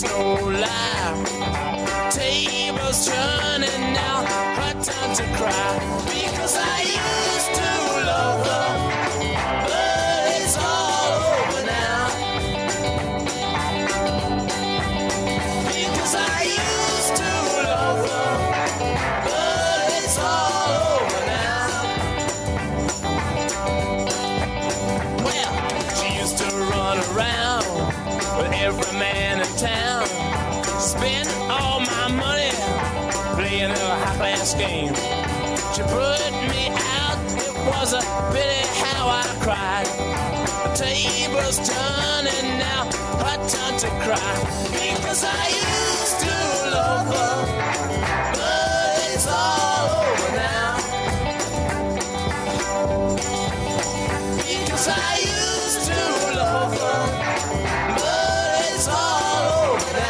It's no lie. Tables turning now, hard time to cry, because I used to love her, but it's all over now. Because I used to love her, but it's all over now. Well, she used to run around with every man in town, spent all my money playing her high-class game. She put me out, it was a pity how I cried. The table's turning now, hard time to cry, because I used to love her, but it's all over now. Because I used to love her, but it's all over now.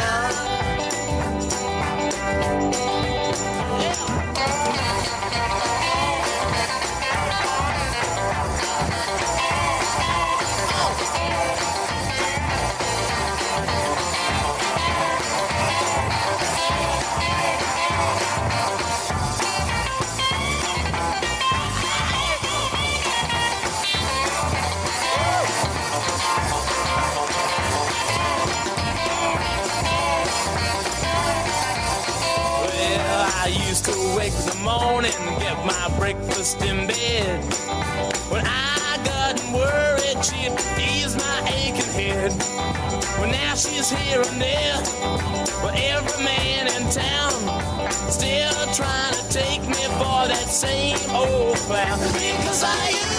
Wake in the morning, get my breakfast in bed. When I got worried, she'd ease my aching head. Well, now she's here and there, with every man in town, still trying to take me for that same old clown. Because I am.